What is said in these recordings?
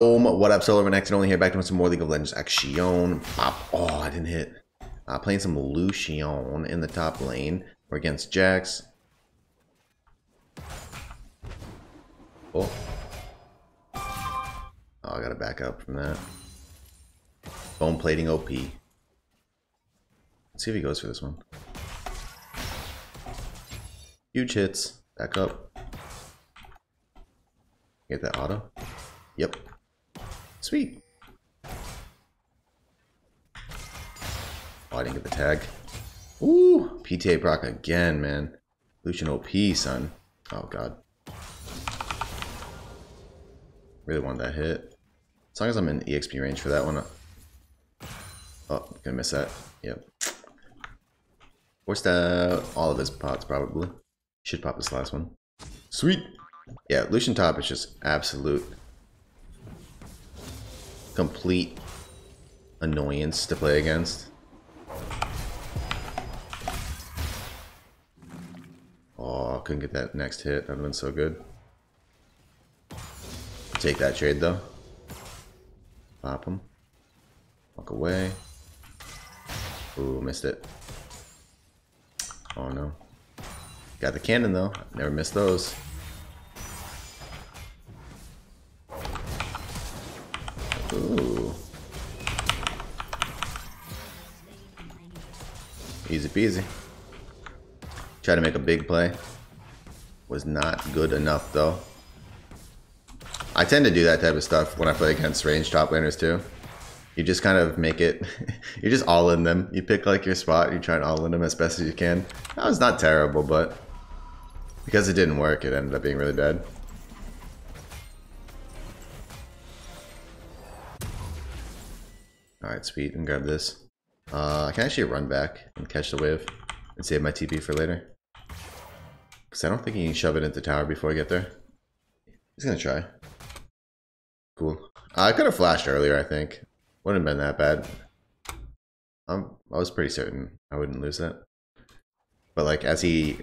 What up, SoloRenektonOnly here, back to some more League of Legends action. Pop. Oh, I didn't hit. Playing some Lucian in the top lane. We're against Jax. Oh. Oh, I gotta back up from that. Bone Plating OP. Let's see if he goes for this one. Huge hits. Back up. Get that auto. Yep. Sweet. Oh, I didn't get the tag. Ooh, PTA proc again, man. Lucian OP, son. Oh, God. Really want that hit. As long as I'm in EXP range for that one. Oh, gonna miss that. Yep. Forced out all of his pots, probably. Should pop this last one. Sweet. Yeah, Lucian top is just absolute. Complete annoyance to play against. Oh, couldn't get that next hit. That would have been so good. Take that trade though. Pop him. Walk away. Ooh, missed it. Oh no. Got the cannon though. Never missed those. Ooh. Easy peasy. Try to make a big play. Was not good enough though. I tend to do that type of stuff when I play against ranged top laners too. You just kind of make it, you just all in them. You pick like your spot, you try and all in them as best as you can. That was not terrible, but because it didn't work, it ended up being really bad. Alright, sweet, and grab this. I can actually run back and catch the wave and save my TP for later. Because I don't think he can shove it into tower before I get there. He's going to try. Cool. I could have flashed earlier, I think. Wouldn't have been that bad. I was pretty certain I wouldn't lose that. But like, as he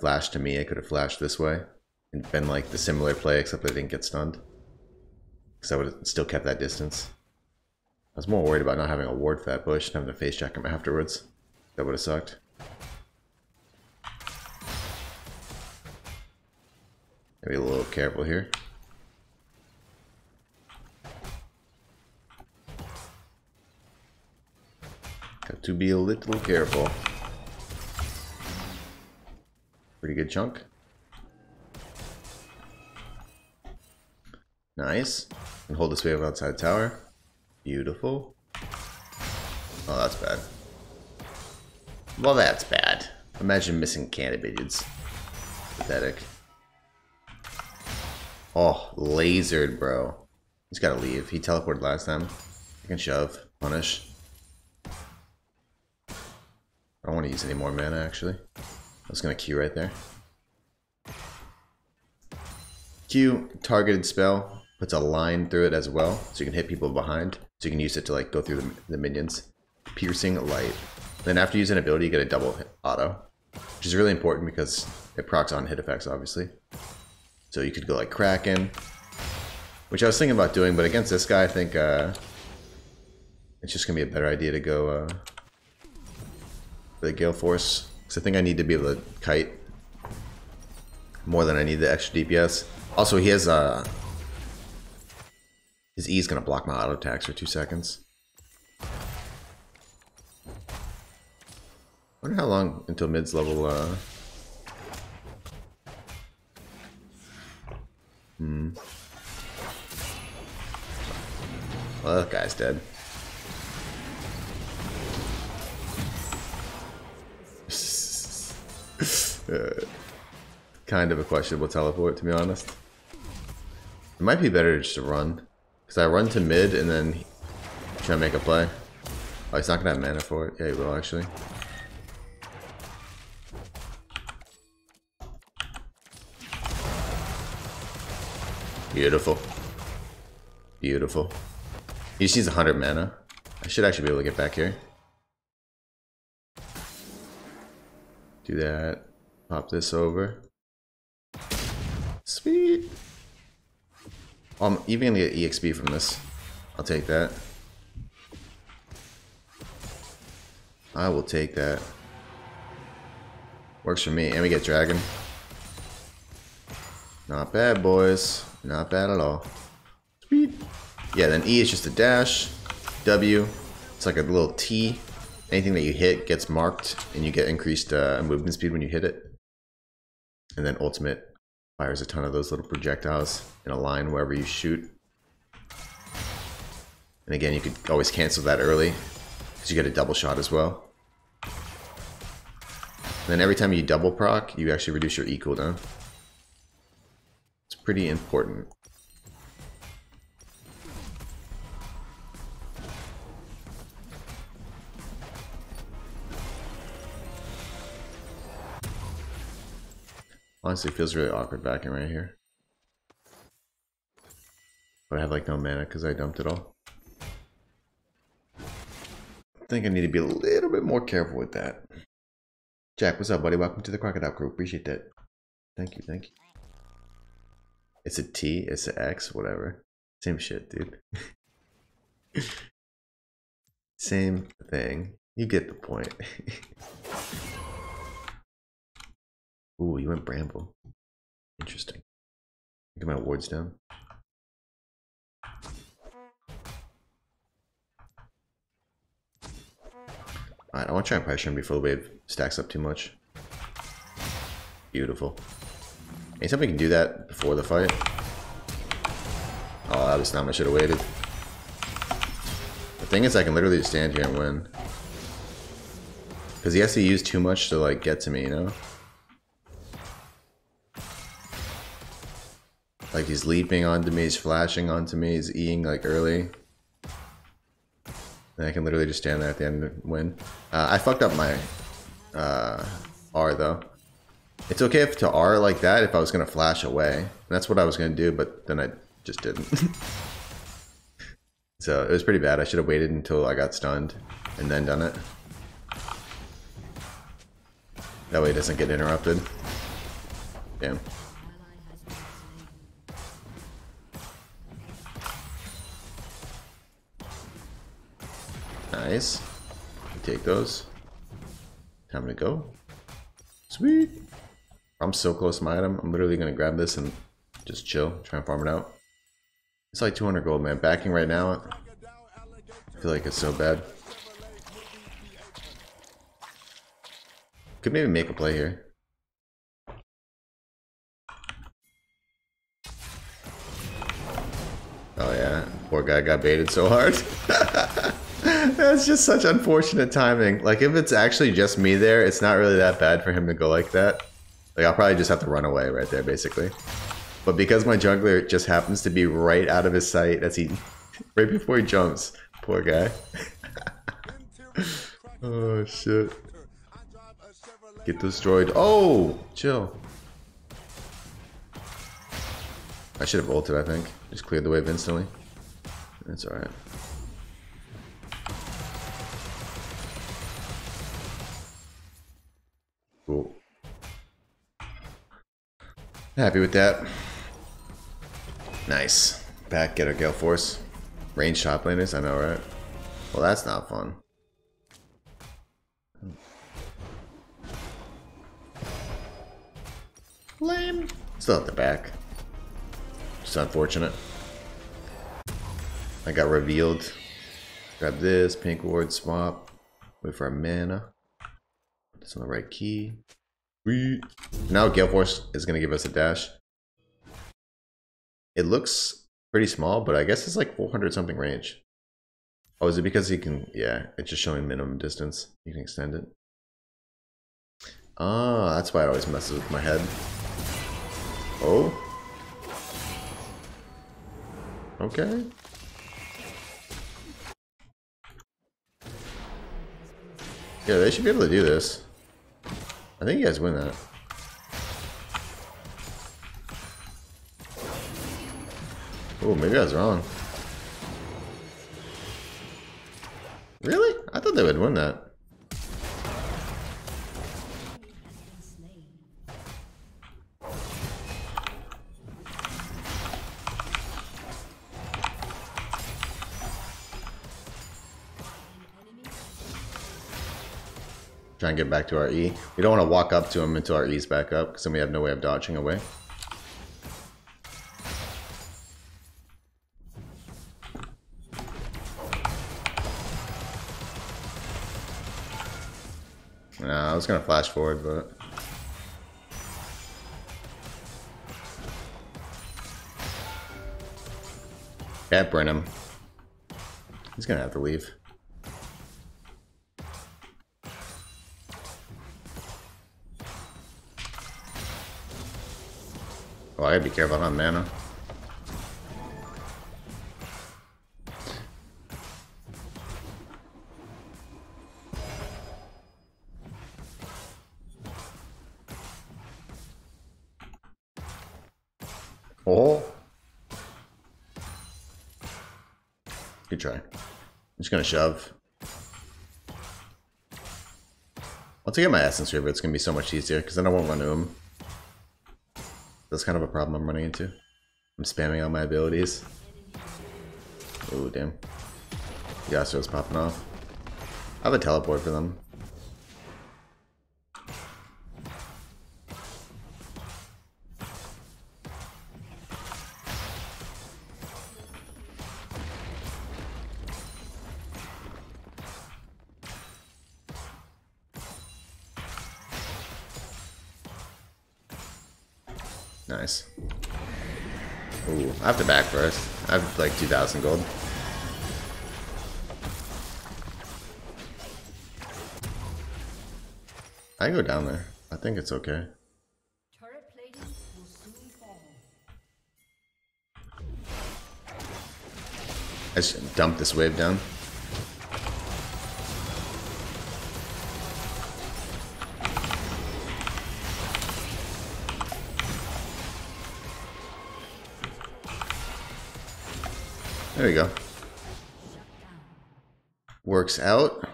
flashed to me, I could have flashed this way. And been like the similar play, except I didn't get stunned. Because I would have still kept that distance. I was more worried about not having a ward for that bush and having to face check him afterwards. That would have sucked. Gotta be a little careful here. Got to be a little careful. Pretty good chunk. Nice. And hold this wave outside tower. Beautiful. Oh, that's bad. Well, that's bad. Imagine missing cannon pigeons. Pathetic. Oh, lasered, bro. He's gotta leave. He teleported last time. I can shove. Punish. I don't want to use any more mana, actually. I was gonna Q right there. Q, targeted spell. Puts a line through it as well, so you can hit people behind. So you can use it to like go through the minions. Piercing light. Then after using an ability, you get a double hit auto, which is really important because it procs on hit effects, obviously. So you could go like Kraken, which I was thinking about doing, but against this guy, I think it's just gonna be a better idea to go for the Galeforce, because I think I need to be able to kite more than I need the extra DPS. Also, he has a his E is going to block my auto attacks for 2 seconds. I wonder how long until mid's level. Well, that guy's dead. Kind of a questionable teleport, to be honest. It might be better just to run. Because I run to mid and then try to make a play. Oh, he's not going to have mana for it. Yeah, he will, actually. Beautiful. Beautiful. He just needs 100 mana. I should actually be able to get back here. Do that. Pop this over. Sweet. I'm even gonna get EXP from this. I'll take that. I will take that. Works for me. And we get Dragon. Not bad, boys. Not bad at all. Sweet. Yeah, then E is just a dash. W. It's like a little T. Anything that you hit gets marked, and you get increased movement speed when you hit it. And then ultimate fires a ton of those little projectiles in a line wherever you shoot. And again, you could always cancel that early, because you get a double shot as well. And then every time you double proc, you actually reduce your E cooldown. It's pretty important. Honestly, it feels really awkward backing right here. But I have like no mana because I dumped it all. I think I need to be a little bit more careful with that. Jack, what's up, buddy? Welcome to the Crocodile Crew. Appreciate that. Thank you, thank you. It's a T, it's an X, whatever. Same shit, dude. Same thing. You get the point. Ooh, you went Bramble. Interesting. Get my wards down. Alright, I want to try and pressure him before the wave stacks up too much. Beautiful. Anytime we can do that before the fight. Oh, that was not much. I should have waited. The thing is, I can literally just stand here and win. Because he has to use too much to, like, get to me, you know? Like, he's leaping onto me, he's flashing onto me, he's eating, like, early. And I can literally just stand there at the end and win. I fucked up my R, though. It's okay if to R like that if I was going to flash away. And that's what I was going to do, but then I just didn't. So it was pretty bad. I should have waited until I got stunned and then done it. That way it doesn't get interrupted. Damn. Nice. We take those. Time to go. Sweet. I'm so close to my item. I'm literally going to grab this and just chill. Try and farm it out. It's like 200 gold, man. Backing right now, I feel like it's so bad. Could maybe make a play here. Oh yeah. Poor guy got baited so hard. That's just such unfortunate timing. Like, if it's actually just me there, it's not really that bad for him to go like that. Like, I'll probably just have to run away right there, basically. But because my jungler just happens to be right out of his sight as he... right before he jumps. Poor guy. Oh, shit. Get destroyed. Oh! Chill. I should have ulted, I think. Just cleared the wave instantly. That's alright. Cool. Happy with that. Nice. Back, get a Galeforce. Range top laners, I know, right? Well, that's not fun. Lame. Still at the back. Just unfortunate. I got revealed. Grab this, pink ward, swap. Wait for our mana. It's on the right key. Sweet. Now Galeforce is going to give us a dash. It looks pretty small, but I guess it's like 400 something range. Oh, is it because he can... yeah, it's just showing minimum distance. You can extend it. Ah, that's why it always messes with my head. Oh. Okay. Yeah, they should be able to do this. I think you guys win that. Oh, maybe I was wrong. Really? I thought they would win that. Trying to get back to our E. We don't want to walk up to him until our E's back up, because then we have no way of dodging away. Nah, I was going to flash forward, but... Can't burn him. He's going to have to leave. Oh, I gotta be careful on mana. Oh. Good try. I'm just gonna shove. Once I get my Essence Reaver, it's gonna be so much easier, because then I won't run to him. That's kind of a problem I'm running into. I'm spamming all my abilities. Oh, damn. Yasuo's popping off. I have a teleport for them. Nice. Ooh, I have to back first. I have like 2,000 gold. I can go down there. I think it's okay. Turret plating will soon fall. I just dump this wave down. There we go. Works out.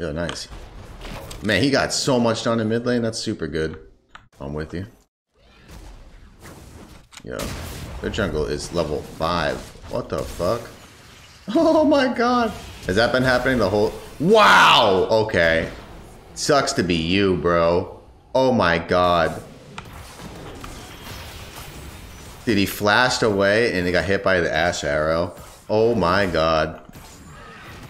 Yo, nice. Man, he got so much done in mid lane. That's super good. I'm with you. Yo, their jungle is level 5. What the fuck? Oh my god. Has that been happening the whole... Wow! Okay. Sucks to be you, bro. Oh my god. Dude, he flashed away and he got hit by the Ash Arrow. Oh my god.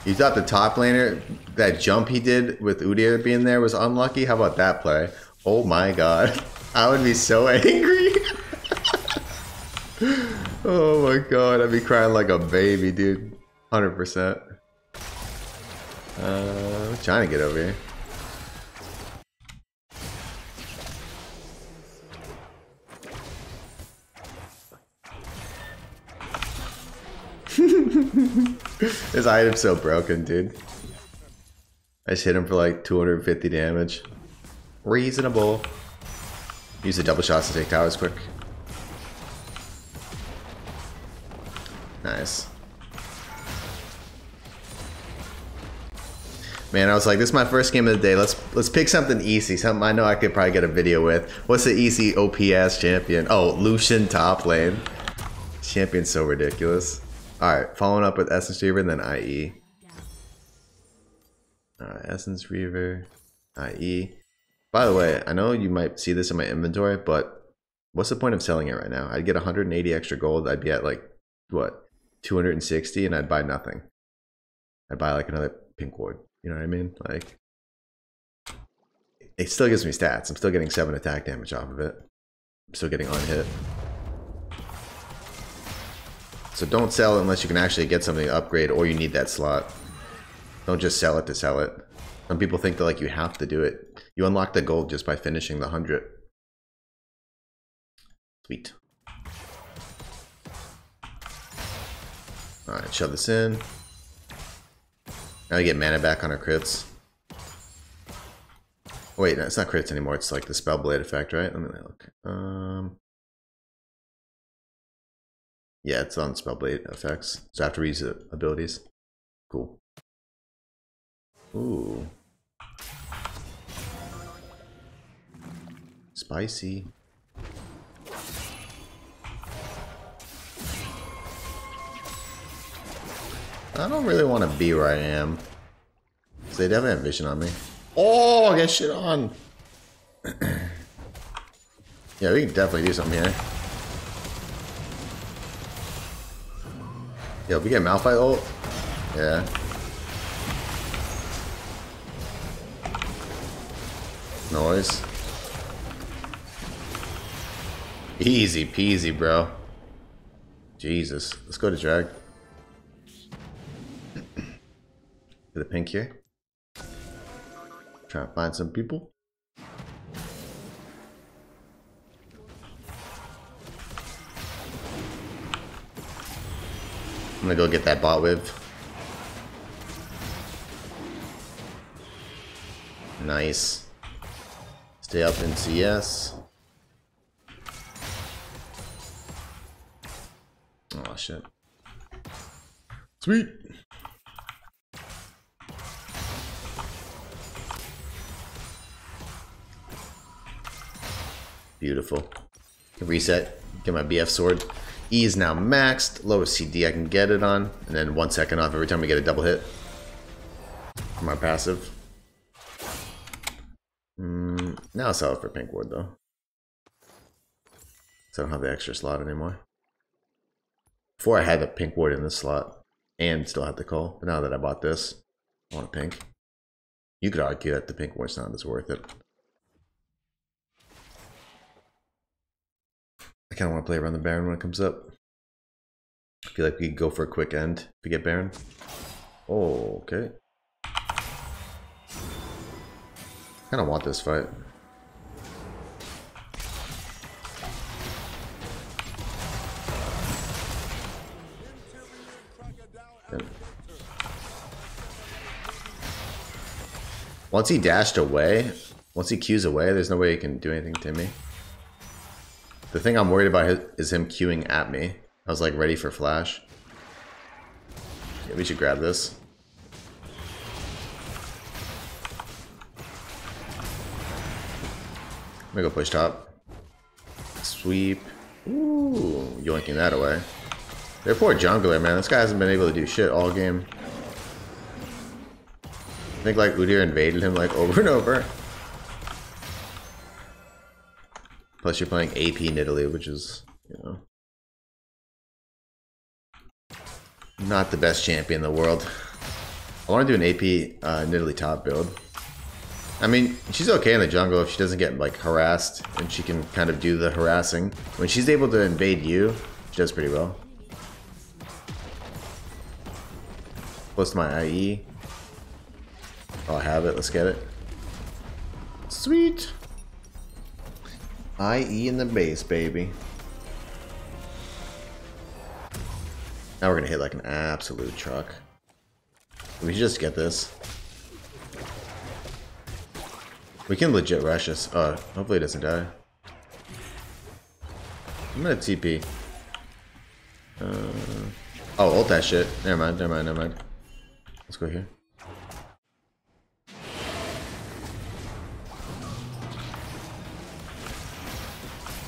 You thought the top laner, that jump he did with Udyr being there was unlucky? How about that play? Oh my god. I would be so angry. Oh my god, I'd be crying like a baby, dude. 100%. I'm trying to get over here. This item's so broken, dude. I just hit him for like 250 damage. Reasonable. Use the double shots to take towers quick. Nice. Man, I was like, this is my first game of the day. Let's pick something easy. Something I know I could probably get a video with. What's the easy OPS champion? Oh, Lucian top lane. Champion's so ridiculous. Alright, following up with Essence Reaver and then IE. Alright, Essence Reaver, IE. By the way, I know you might see this in my inventory, but what's the point of selling it right now? I'd get 180 extra gold, I'd be at like, what, 260, and I'd buy nothing. I'd buy like another pink ward, you know what I mean? Like, it still gives me stats, I'm still getting 7 attack damage off of it. I'm still getting on hit. So don't sell it unless you can actually get something to upgrade or you need that slot. Don't just sell it to sell it. Some people think that like you have to do it. You unlock the gold just by finishing the 100. Sweet. Alright, shove this in. Now we get mana back on our crits. Wait, no, it's not crits anymore. It's like the Spellblade effect, right? Let me look. Yeah, it's on Spellblade effects, so I have to reuse the abilities. Cool. Ooh. Spicy. I don't really want to be where I am. They definitely have vision on me. Oh, I got shit on. Yeah, we can definitely do something here. Yo, if we get Malphite ult. Yeah. Noise. Easy peasy, bro. Jesus. Let's go to drag. Get the pink here. Try to find some people. I'm gonna go get that bot wave. Nice. Stay up in CS. Oh shit. Sweet. Beautiful. Reset. Get my BF sword. E is now maxed, lowest CD I can get it on, and then 1 second off every time we get a double hit for my passive. Now I'll sell it for pink ward though, so I don't have the extra slot anymore. Before I had the pink ward in this slot and still had the call, but now that I bought this, I want a pink. You could argue that the pink ward's not as worth it. I kind of want to play around the Baron when it comes up. I feel like we could go for a quick end if we get Baron. Oh, okay. I kind of want this fight. Yep. Once he dashed away, once he queues away, there's no way he can do anything to me. The thing I'm worried about is him queuing at me. I was like ready for flash. Yeah, we should grab this. I'm gonna go push top. Sweep. Ooh, yoinking that away. They're poor jungler, man. This guy hasn't been able to do shit all game. I think like Udyr invaded him like over and over. Plus you're playing AP Nidalee, which is, you know, not the best champion in the world. I want to do an AP Nidalee top build. I mean, she's okay in the jungle if she doesn't get like harassed, and she can kind of do the harassing. When she's able to invade you, she does pretty well. Plus my IE. Oh, I have it. Let's get it. Sweet. IE in the base, baby. Now we're gonna hit like an absolute truck. We should just get this. We can legit rush this. Hopefully it doesn't die. I'm gonna TP. Oh, ult that shit. Never mind, never mind, never mind. Let's go here.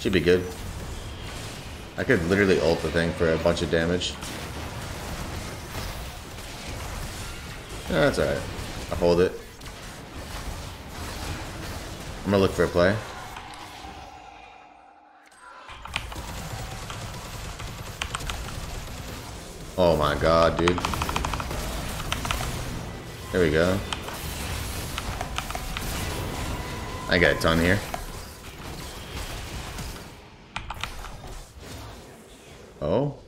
Should be good. I could literally ult the thing for a bunch of damage. Yeah, that's alright. I'll hold it. I'm gonna look for a play. Oh my god, dude. There we go. I got a ton here. Oh.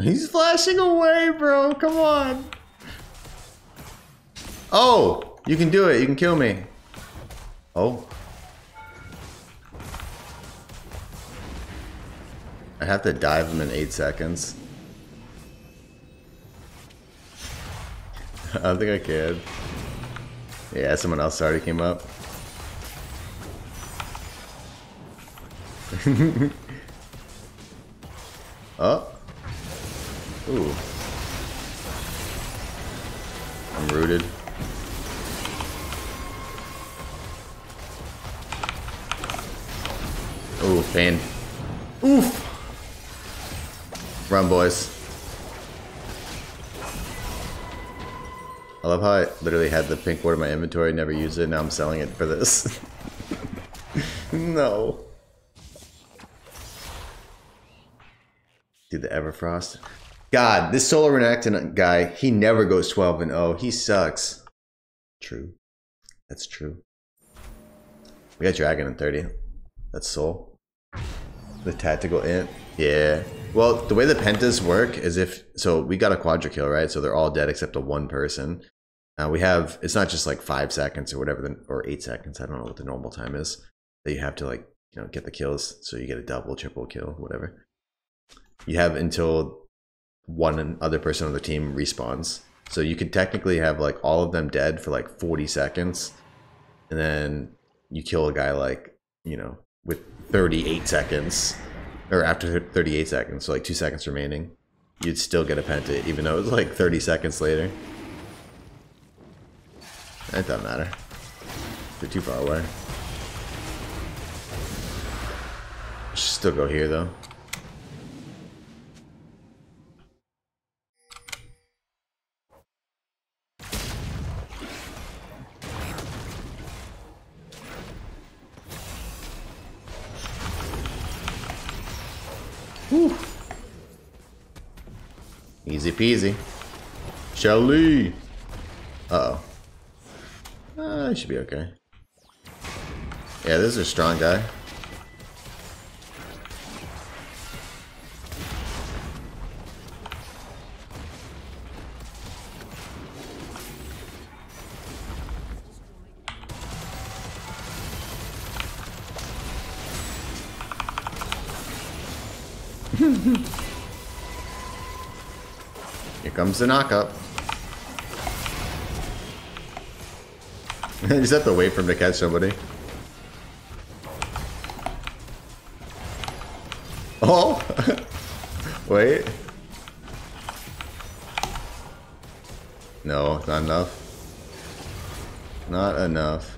He's flashing away, bro. Come on. Oh, you can do it. You can kill me. Oh. I have to dive him in 8 seconds. I don't think I can. Yeah, someone else already came up. Oh. Ooh. I'm rooted. Ooh, pain. Oof. Run, boys. I love how I literally had the pink ward in my inventory, never used it, now I'm selling it for this. No. Dude, the Everfrost. God, this SoloRenekton guy, he never goes 12-0. He sucks. True. That's true. We got Dragon in 30. That's Soul. The tactical int. Yeah. Well, the way the pentas work is if... So we got a quadra kill, right? So they're all dead except the one person. We have... It's not just like 5 seconds or whatever, or 8 seconds. I don't know what the normal time is. That you have to like, you know, get the kills. So you get a double, triple kill, whatever. You have until one other person on the team respawns. So you could technically have like all of them dead for like 40 seconds. And then you kill a guy like, you know, with 38 seconds. Or after 38 seconds, so like 2 seconds remaining, you'd still get a penta, even though it was like 30 seconds later. It doesn't matter. They're too far away. Should still go here though. Whew. Easy peasy. Shelly! Uh-oh. I should be okay. Yeah, this is a strong guy. Here comes the knock-up. You just have to wait for him to catch somebody. Oh! Wait. No, not enough. Not enough.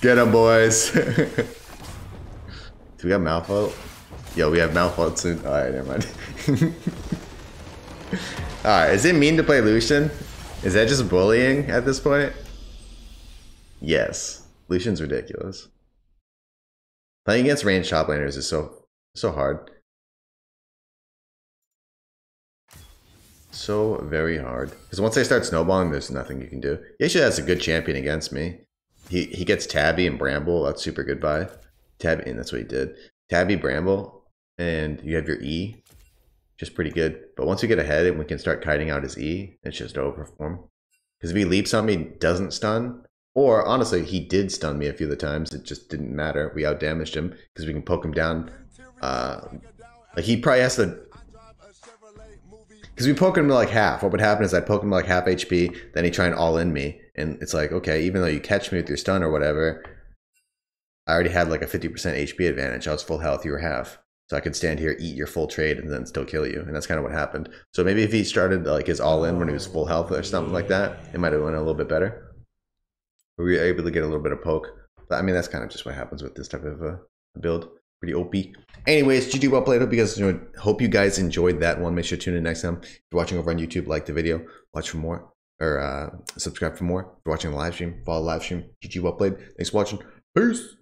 Get him, boys! Do we got Malphite? Yo, we have Malphite soon. Alright, never mind. Alright, is it mean to play Lucian? Is that just bullying at this point? Yes. Lucian's ridiculous. Playing against ranged shop laners is so hard. So very hard. Because once they start snowballing, there's nothing you can do. He actually has a good champion against me. He gets Tabby and Bramble. That's super good buy. Tabby, and that's what he did. Tabby, Bramble, and you have your E, which is pretty good. But once we get ahead and we can start kiting out his E, it's just over for him. Because if he leaps on me, doesn't stun, or honestly, he did stun me a few of the times. It just didn't matter. We outdamaged him because we can poke him down. Like he probably has to, because we poke him to like half. What would happen is I poke him to like half HP, then he try and all in me, and it's like okay, even though you catch me with your stun or whatever. I already had like a 50% HP advantage. I was full health, you were half. So I could stand here, eat your full trade, and then still kill you. And that's kind of what happened. So maybe if he started like his all-in when he was full health or something like that, it might have went a little bit better. We were able to get a little bit of poke. But I mean, that's kind of just what happens with this type of build. Pretty OP. Anyways, GG, well played. Hope you guys enjoyed that one. Make sure to tune in next time. If you're watching over on YouTube, like the video. Watch for more. Or subscribe for more. If you're watching the live stream, follow the live stream. GG, well played. Thanks for watching. Peace!